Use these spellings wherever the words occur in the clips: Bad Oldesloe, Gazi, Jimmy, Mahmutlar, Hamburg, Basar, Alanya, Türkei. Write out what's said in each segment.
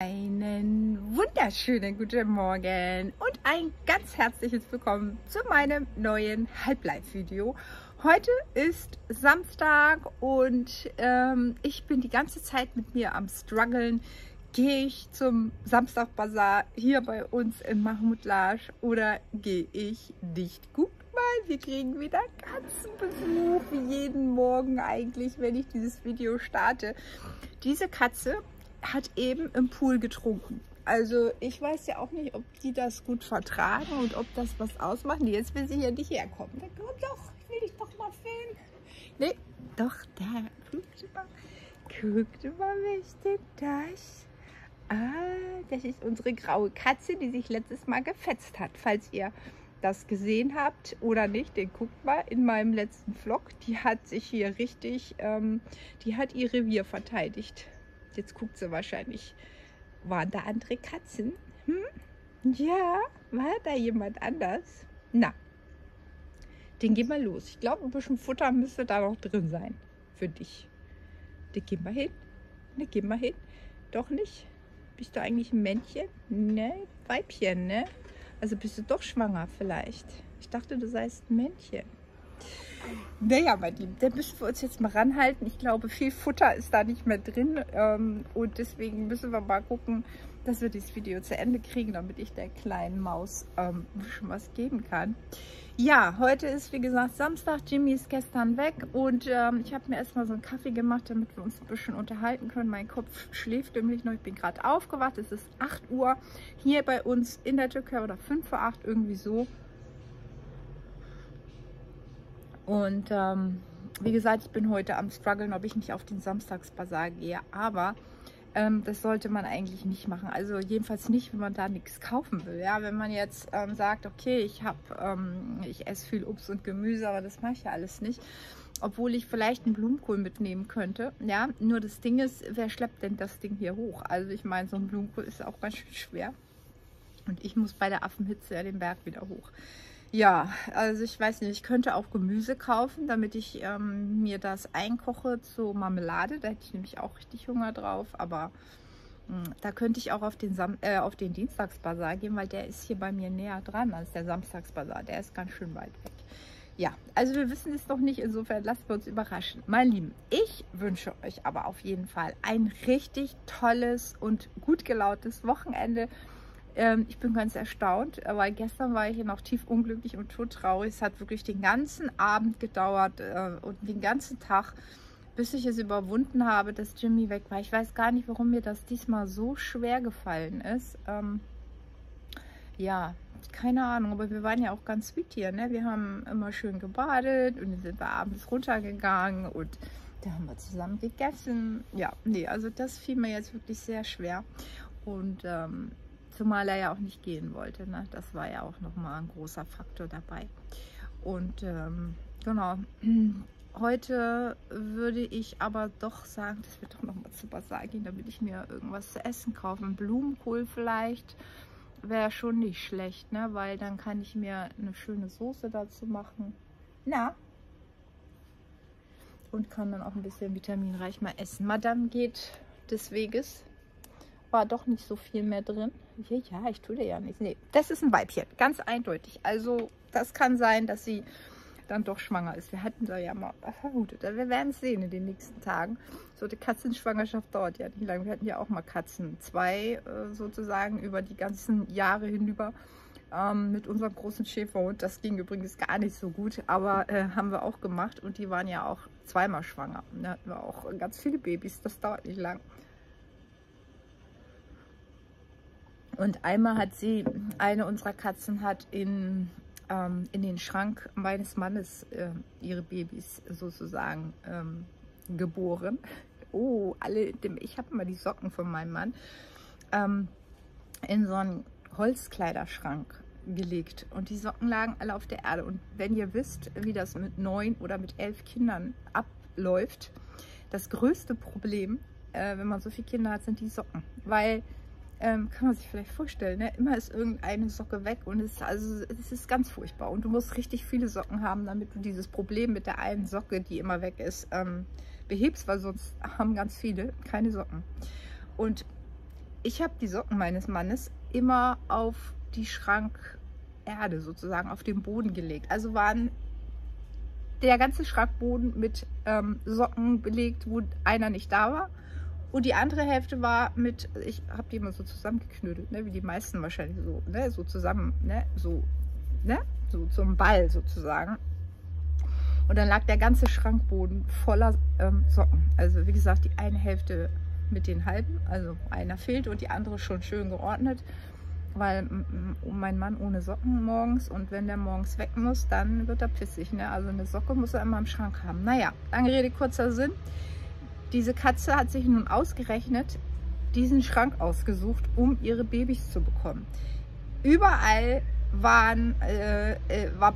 Einen wunderschönen guten Morgen und ein ganz herzliches Willkommen zu meinem neuen Halblive-Video. Heute ist Samstag und ich bin die ganze Zeit mit mir am Struggeln. Gehe ich zum Samstag-Bazar hier bei uns in Mahmutlar oder gehe ich nicht? Guck mal, wir kriegen wieder ganzen Besuch, wie jeden Morgen eigentlich, wenn ich dieses Video starte. Diese Katze hat eben im Pool getrunken. Also ich weiß ja auch nicht, ob die das gut vertragen und ob das was ausmacht. Nee, jetzt will sie hier nicht herkommen. Dann komm doch, ich will dich doch mal filmen. Nee, doch, da. Guckt mal, wer ist denn das? Ah, das ist unsere graue Katze, die sich letztes Mal gefetzt hat. Falls ihr das gesehen habt oder nicht, den guckt mal in meinem letzten Vlog. Die hat sich hier richtig, die hat ihr Revier verteidigt. Jetzt guckt sie wahrscheinlich, waren da andere Katzen? Hm? Ja, war da jemand anders? Na, den gehen wir los. Ich glaube, ein bisschen Futter müsste da noch drin sein für dich. Den gehen wir hin. Den gehen wir hin. Doch nicht? Bist du eigentlich ein Männchen? Ne, Weibchen, ne? Also bist du doch schwanger vielleicht. Ich dachte, du seist ein Männchen. Naja, mein Lieben, da müssen wir uns jetzt mal ranhalten. Ich glaube, viel Futter ist da nicht mehr drin und deswegen müssen wir mal gucken, dass wir dieses Video zu Ende kriegen, damit ich der kleinen Maus schon was geben kann. Ja, heute ist wie gesagt Samstag, Jimmy ist gestern weg und ich habe mir erstmal so einen Kaffee gemacht, damit wir uns ein bisschen unterhalten können. Mein Kopf schläft nämlich noch, ich bin gerade aufgewacht, es ist 8 Uhr hier bei uns in der Türkei oder 5 vor 8, irgendwie so. Und wie gesagt, ich bin heute am Struggeln, ob ich nicht auf den Samstagsbazar gehe, aber das sollte man eigentlich nicht machen. Also jedenfalls nicht, wenn man da nichts kaufen will. Ja, wenn man jetzt sagt, okay, ich esse viel Obst und Gemüse, aber das mache ich ja alles nicht. Obwohl ich vielleicht einen Blumenkohl mitnehmen könnte. Ja, nur das Ding ist, wer schleppt denn das Ding hier hoch? Also ich meine, so ein Blumenkohl ist auch ganz schön schwer. Und ich muss bei der Affenhitze ja den Berg wieder hoch. Ja, also ich weiß nicht, ich könnte auch Gemüse kaufen, damit ich mir das einkoche zur Marmelade. Da hätte ich nämlich auch richtig Hunger drauf, aber da könnte ich auch auf den Dienstagsbazar gehen, weil der ist hier bei mir näher dran als der Samstagsbazar. Der ist ganz schön weit weg. Ja, also wir wissen es noch nicht, insofern lassen wir uns überraschen. Meine Lieben, ich wünsche euch aber auf jeden Fall ein richtig tolles und gut gelautes Wochenende. Ich bin ganz erstaunt, weil gestern war ich hier noch tief unglücklich und todtraurig. Es hat wirklich den ganzen Abend gedauert und den ganzen Tag, bis ich es überwunden habe, dass Jimmy weg war. Ich weiß gar nicht, warum mir das diesmal so schwer gefallen ist. Ja, keine Ahnung, aber wir waren ja auch ganz sweet hier, ne? Wir haben immer schön gebadet und sind abends runtergegangen und da haben wir zusammen gegessen. Ja, nee, also das fiel mir jetzt wirklich sehr schwer und zumal er ja auch nicht gehen wollte, ne? Das war ja auch nochmal ein großer Faktor dabei. Und genau, heute würde ich aber doch sagen, dass wir doch nochmal zu Bazar gehen, damit ich mir irgendwas zu essen kaufe. Ein Blumenkohl vielleicht wäre schon nicht schlecht, ne? Weil dann kann ich mir eine schöne Soße dazu machen. Na? Und kann dann auch ein bisschen vitaminreich mal essen. Madame geht des Weges. War doch nicht so viel mehr drin. Ja, ich tue dir ja nichts. Nee, das ist ein Weibchen, ganz eindeutig. Also das kann sein, dass sie dann doch schwanger ist. Wir hatten da ja mal vermutet. Wir werden es sehen in den nächsten Tagen. So, die Katzenschwangerschaft dauert ja nicht lange. Wir hatten ja auch mal Katzen. 2 sozusagen über die ganzen Jahre hinüber mit unserem großen Schäferhund. Das ging übrigens gar nicht so gut, aber haben wir auch gemacht. Und die waren ja auch zweimal schwanger. Da hatten wir auch ganz viele Babys. Das dauert nicht lang. Und einmal hat sie, eine unserer Katzen hat in den Schrank meines Mannes ihre Babys sozusagen geboren. Oh, alle, ich habe immer die Socken von meinem Mann in so einen Holzkleiderschrank gelegt. Und die Socken lagen alle auf der Erde. Und wenn ihr wisst, wie das mit 9 oder mit 11 Kindern abläuft, das größte Problem, wenn man so viele Kinder hat, sind die Socken. Weil kann man sich vielleicht vorstellen, ne? Immer ist irgendeine Socke weg und es ist ganz furchtbar. Und du musst richtig viele Socken haben, damit du dieses Problem mit der einen Socke, die immer weg ist, behebst, weil sonst haben ganz viele keine Socken. Und Ich habe die Socken meines Mannes immer auf die Schrankerde sozusagen, auf den Boden gelegt. Also waren der ganze Schrankboden mit Socken belegt, wo einer nicht da war. Und die andere Hälfte war mit, ich habe die immer so zusammengeknödelt, ne, wie die meisten wahrscheinlich so, ne, so zusammen, ne, so zum Ball sozusagen. Und dann lag der ganze Schrankboden voller Socken. Also wie gesagt, die eine Hälfte mit den halben, also einer fehlt und die andere schon schön geordnet, weil mein Mann ohne Socken morgens, und wenn der morgens weg muss, dann wird er pissig, ne? Also eine Socke muss er immer im Schrank haben. Naja, lange Rede, kurzer Sinn. Diese Katze hat sich nun ausgerechnet diesen Schrank ausgesucht, um ihre Babys zu bekommen. Überall war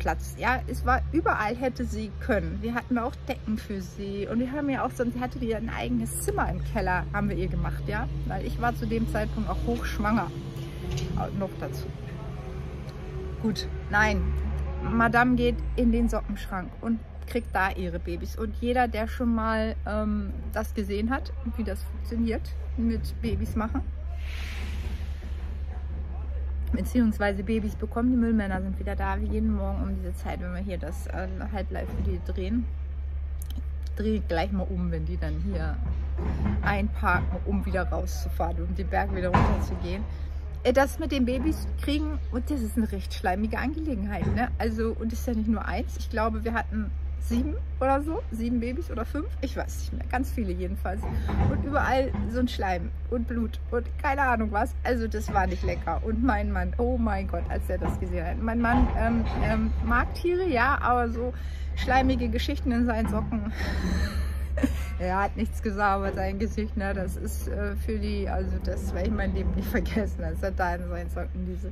Platz, ja, es war überall, hätte sie können. Wir hatten auch Decken für sie und wir haben ja auch, sonst hatte die ein eigenes Zimmer im Keller, haben wir ihr gemacht, ja, weil ich war zu dem Zeitpunkt auch hochschwanger, noch dazu. Gut, nein, Madame geht in den Sockenschrank und kriegt da ihre Babys, und jeder, der schon mal das gesehen hat, wie das funktioniert mit Babys machen, beziehungsweise Babys bekommen. Die Müllmänner sind wieder da, wie jeden Morgen um diese Zeit, wenn wir hier das Halblive für die drehen. Ich drehe gleich mal um, wenn die dann hier einparken, um wieder rauszufahren und den Berg wieder runter zu gehen. Das mit den Babys kriegen, und das ist eine recht schleimige Angelegenheit, ne? Also, und ist ja nicht nur eins. Ich glaube, wir hatten 7 oder so, 7 Babys oder 5, ich weiß nicht mehr, ganz viele jedenfalls, und überall so ein Schleim und Blut und keine Ahnung was, also das war nicht lecker. Und mein Mann, oh mein Gott, als er das gesehen hat, mein Mann mag Tiere, ja, aber so schleimige Geschichten in seinen Socken, er hat nichts gesaubert, sein Gesicht, ne, das ist für die, also das werde ich mein Leben nicht vergessen, als er da in seinen Socken diese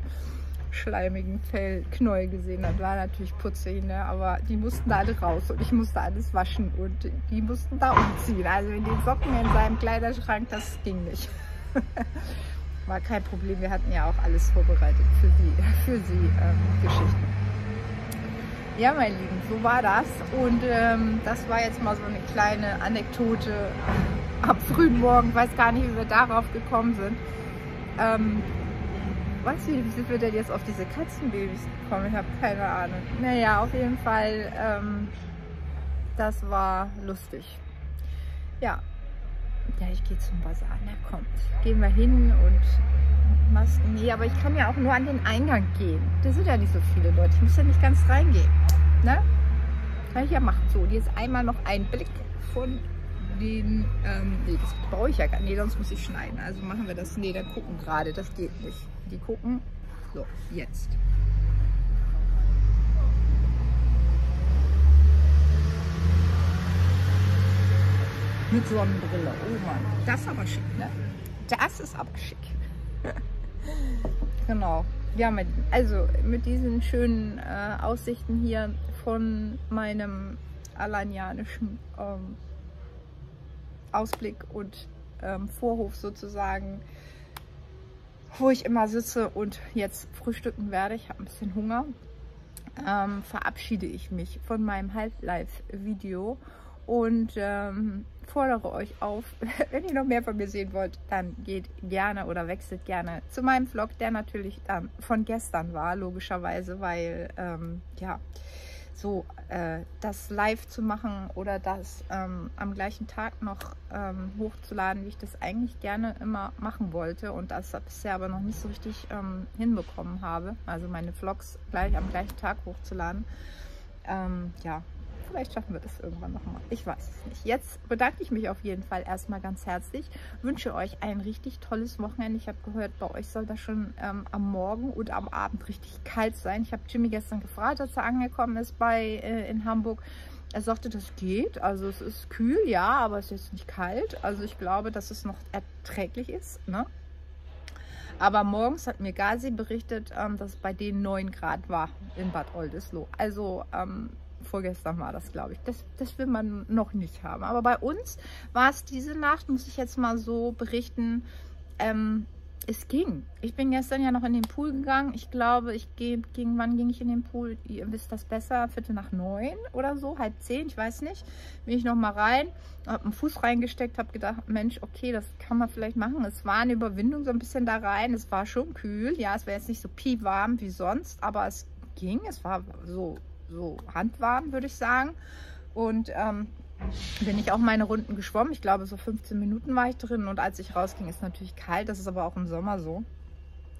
schleimigen Fellknäuel gesehen hat. War natürlich putzig, ne? Aber die mussten da alle raus und ich musste alles waschen und die mussten da umziehen. Also in den Socken in seinem Kleiderschrank, das ging nicht. War kein Problem, wir hatten ja auch alles vorbereitet für sie Geschichten. Ja, mein Lieben, so war das, und das war jetzt mal so eine kleine Anekdote am frühen Morgen. Ich weiß gar nicht, wie wir darauf gekommen sind. Weißt du, wie sind wir denn jetzt auf diese Katzenbabys gekommen? Ich habe keine Ahnung. Naja, auf jeden Fall, das war lustig. Ja, ja, ich gehe zum Basar. Na komm, gehen wir hin und Masken. Nee, aber ich kann ja auch nur an den Eingang gehen. Da sind ja nicht so viele Leute. Ich muss ja nicht ganz reingehen. Ne? Kann ich ja machen. So, und jetzt einmal noch ein Blick von den... nee, das brauche ich ja gar nicht. Nee, sonst muss ich schneiden. Also machen wir das. Nee, dann gucken gerade. Das geht nicht. Die gucken. So, jetzt. Mit Sonnenbrille. Oh Mann. Das ist aber schick, ne? Das ist aber schick. Genau. Ja, also mit diesen schönen Aussichten hier von meinem alanyanischen Ausblick und Vorhof sozusagen, wo ich immer sitze und jetzt frühstücken werde, ich habe ein bisschen Hunger, verabschiede ich mich von meinem Halblive-Video und fordere euch auf, wenn ihr noch mehr von mir sehen wollt, dann geht gerne oder wechselt gerne zu meinem Vlog, der natürlich dann von gestern war, logischerweise, weil ja, so das live zu machen oder das am gleichen Tag noch hochzuladen, wie ich das eigentlich gerne immer machen wollte und das bisher aber noch nicht so richtig hinbekommen habe, also meine Vlogs gleich am gleichen Tag hochzuladen. Ja, vielleicht schaffen wir das irgendwann nochmal, ich weiß es nicht. Jetzt bedanke ich mich auf jeden Fall erstmal ganz herzlich, wünsche euch ein richtig tolles Wochenende. Ich habe gehört, bei euch soll das schon am Morgen und am Abend richtig kalt sein. Ich habe Jimmy gestern gefragt, als er angekommen ist in Hamburg. Er sagte, das geht, also es ist kühl, ja, aber es ist jetzt nicht kalt. Also ich glaube, dass es noch erträglich ist, ne? Aber morgens hat mir Gazi berichtet, dass es bei denen 9 Grad war in Bad Oldesloe. Also, vorgestern war das, glaube ich. Das will man noch nicht haben. Aber bei uns war es diese Nacht, muss ich jetzt mal so berichten, es ging. Ich bin gestern ja noch in den Pool gegangen. Ich glaube, ich gehe, gegen wann ging ich in den Pool? Ihr wisst das besser, 8:45 oder so, 9:30, ich weiß nicht. Bin ich nochmal rein, habe einen Fuß reingesteckt, habe gedacht, Mensch, okay, das kann man vielleicht machen. Es war eine Überwindung so ein bisschen da rein. Es war schon kühl. Ja, es war jetzt nicht so piepwarm wie sonst, aber es ging. Es war so handwarm, würde ich sagen. Und bin ich auch meine Runden geschwommen. Ich glaube, so 15 Minuten war ich drin. Und als ich rausging, ist natürlich kalt. Das ist aber auch im Sommer so.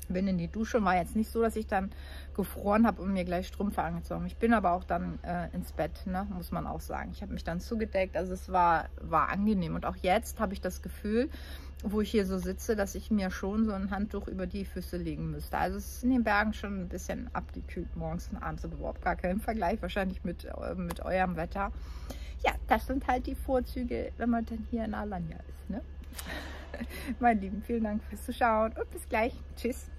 Bin in die Dusche. War jetzt nicht so, dass ich dann gefroren habe und mir gleich Strümpfe angezogen. Ich bin aber auch dann ins Bett, ne? Muss man auch sagen. Ich habe mich dann zugedeckt. Also es war angenehm. Und auch jetzt habe ich das Gefühl, wo ich hier so sitze, dass ich mir schon so ein Handtuch über die Füße legen müsste. Also es ist in den Bergen schon ein bisschen abgekühlt morgens und abends, aber überhaupt gar kein Vergleich wahrscheinlich mit eurem Wetter. Ja, das sind halt die Vorzüge, wenn man dann hier in Alanya ist, ne? Meine Lieben, vielen Dank fürs Zuschauen und bis gleich. Tschüss.